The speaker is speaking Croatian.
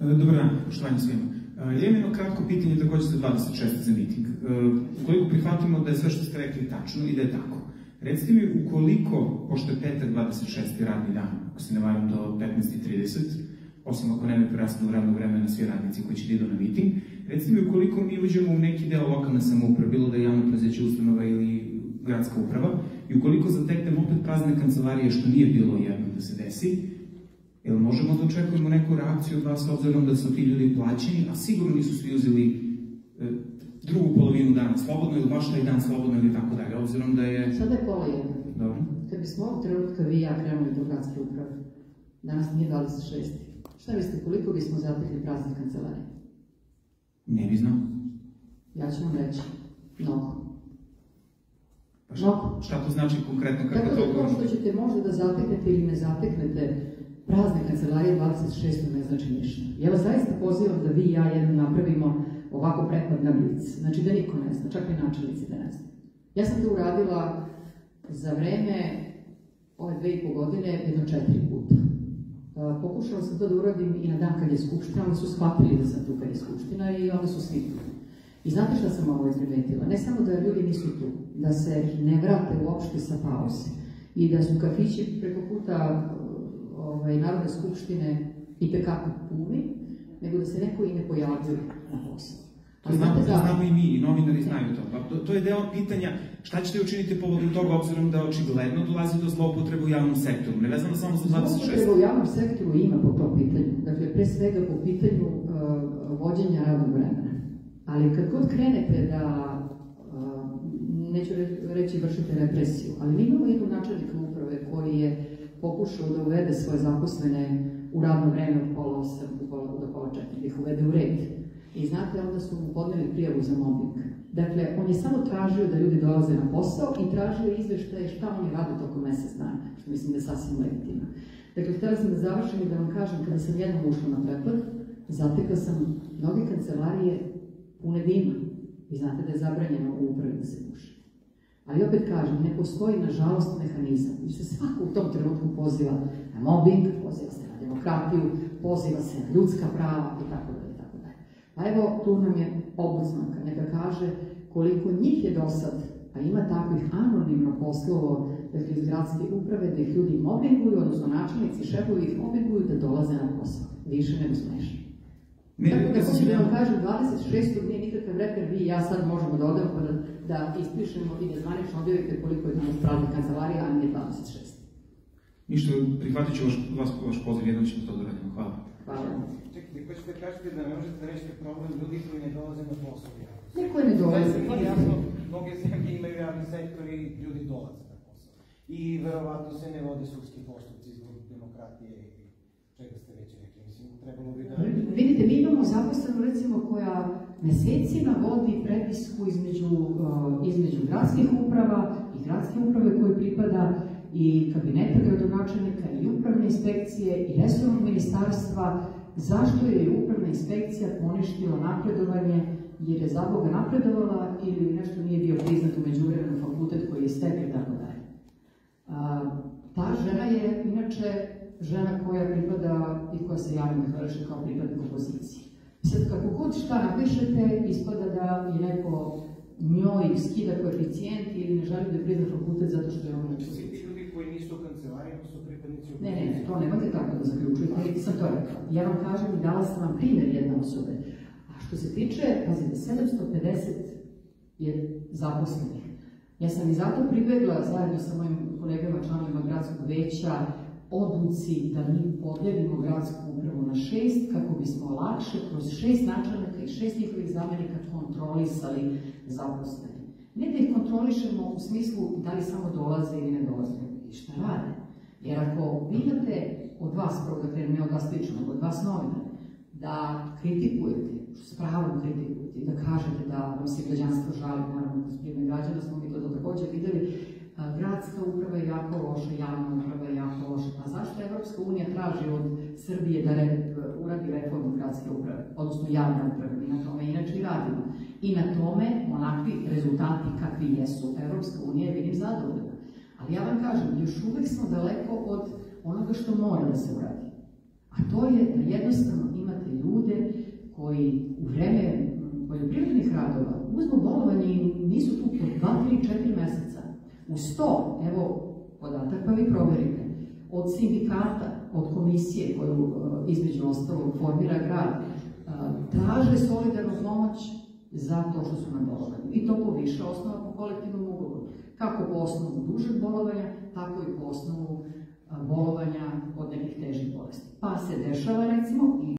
Dobar dan, poštovanje svima. Ja imam jedno kratko pitanje takođe sa 26. za miting. Ukoliko prihvatimo da je sve što ste rekli tačno i da je tako, recite mi ukoliko, pošto je petak 26. radni dan, ako se ne varam do 15:30, osim ako nema preraspodelu radnog vremena svi radnici koji će idu na miting, recite mi ukoliko mi uđemo u neki deo lokalne samouprave, bilo da je javno preduzeće, ustanova ili gradska uprava, i ukoliko zateknemo opet prazne kancelarije, što nije bilo jedno da se desi, jel možemo da očekujemo neku reakciju od vas, obzirom da su ti ljudi plaćeni, a sigurno nisu svi uzeli drugu polovinu dana slobodno ili baš taj dan slobodno ili tako dalje, obzirom da je... Sada je pola jedna. Dobro. Kad bismo ovog trenutka vi i ja krenuli do gradske uprave, danas nije 26. Šta mislite, koliko bismo zatekli prazne kancelarije? Ne bi znao. Ja ću vam reći, mnogo. Šta to znači konkretno? Tako da to što ćete možda da zateknete ili ne zateknete prazne kancelarije 26. ne znači ništa. Ja vas zaista pozivam da vi i ja jednom napravimo ovako preklad na ulici. Znači da niko ne zna, čak i načelnici da ne zna. Ja sam to uradila za vreme ove 2,5 godine jedno 4 puta. Pokušala sam to da uradim i na dan kad je skupština, onda su shvatili da sam tu kad je skupština i onda su svi tu. I znate šta sam ovo izprimetila? Ne samo da ljudi nisu tu, da se ne vrate uopšte sa pauze i da su kafići preko puta Narodne skupštine itekako puni, nego da se neko i ne pojavljaju na posao. To znamo i mi, i novinari znaju to. To je deo pitanja šta ćete učiniti povodom toga, obzirom da očigledno dolazi do zloupotrebe u javnom sektoru. Ne vezano samo za 26. Zloupotrebe u javnom sektoru ima po tom pitanju. Dakle, pre svega po pitanju vođenja radnog vremena. Ali kad god krenete da, neću reći vršite represiju, ali mi imamo jednog načelnika uprave koji je pokušao da uvede svoje zaposlene u radno vreme od pola 8 do pola 4, da ih uvede u red. I znate, onda su mu podneli prijavu za mobbing. Dakle, on je samo tražio da ljudi dolaze na posao i tražio izveštaje šta oni rade tokom mesec dana, što mislim da je sasvim legitimno. Dakle, htela sam da završim i da vam kažem, kada sam jednom ušla na preklad, zatekla sam mnoge kancelarije u nevima. Vi znate da je zabranjeno u upravi da se puši. Ali opet kažem, ne postoji nažalost mehanizam. Mi se svako u tom trenutku poziva na mobbing, poziva se na demokratiju, poziva se na ljudska prava itd. Pa evo, tu nam je obuzmanka. Neka kaže koliko njih je do sad, a ima takvih anonimno poslovo iz gradske uprave da ih ljudi mobbinguju, odnosno načelnici, šefovi ih mobbinguju da dolaze na posao. Više nego smešno. Tako da hoću da vam kažem, 26. nije nikakav reper, vi i ja sad možemo da odemo da ispišemo i da zvanično objavite koliko je danas praznih kancelarija, a nije 26. Ništa, prihvatit ću vaš poziv, jednom ćemo to da radimo. Hvala. Hvala. Čekaj, neko ćete kažete da ne možete rešiti problem ljudi koji ne dolaze na posao. Neko je ne dolaze. Mnoge zemlje imaju javni sektor i ljudi dolaze na posao. I verovatno se ne vode sudski postupci zbog demokratije i čega ste već rekli. Vidite, mi imamo zaposlenu recimo koja mesecima vodi prepisku između gradskih uprava i gradske uprave koji pripada i kabineta gradonačelnika i upravne inspekcije i resornog ministarstva, zašto je upravna inspekcija poništila napredovanje jer je za Boga napredovala ili nešto nije bio priznat u međuvremenu fakultet koji je stekao i tako dalje. Ta žena je inače žena koja pripada i koja se javno hvalše kao pripadnik opozicije. Sad, kako god šta napišete, ispada da je neko njoj skida koeficijent ili ne želi da prizna fakultet zato što je ono opozicija. Svi ti ljudi koji nisu kancelarije, to su pripadnici opozicije. Ne, to nemate tako da zaključujete, ali sam to rekao. Ja vam kažem i dala sam vam primer jedne osobe. A što se tiče, pazite, 750 je zaposlenih. Ja sam i zato pribegla, zajedno sa mojim kolegama, članovima gradskog veća, odluci da mi podelimo gradsku upravu na 6, kako bismo lakše kroz 6 načelnika i 6 njihovih zamenika kontrolisali zaposlene. Ne da ih kontrolišemo u smislu da li samo dolaze ili ne dolaze i šta rade. Jer ako vidite od vas, ne od vas lično, nego od vas novinara, da kritikujete, što s pravom kritikujete i da kažete da vam se građanstvo žali, naravno kroz prijeme građana smo mi to takođe videli, gradska uprava je jako loša, javna uprava je jako loša. A zašto Evropska unija traži od Srbije da uradi reformu gradske uprave, odnosno javne uprave, i na tome inače i radimo. I na tome onakvi rezultati kakvi jesu Evropska unija je vidim zadovoljena. Ali ja vam kažem, još uvek smo daleko od onoga što mora da se uradi. A to je da jednostavno imate ljude koji u vreme poljoprivrednih radova uzmu bolovanje i nisu tu po 2, 3, 4 meseca. Uz to, evo podatak pa vi proverite, od sindikata, od komisije koju između ostalog formira grad, traže solidarnu pomoć za to što su na bolovanju. I to po više osnova po kolektivnom ugovoru. Kako po osnovu dužeg bolovanja, tako i po osnovu bolovanja od nekih težih bolesti. Pa se dešava recimo i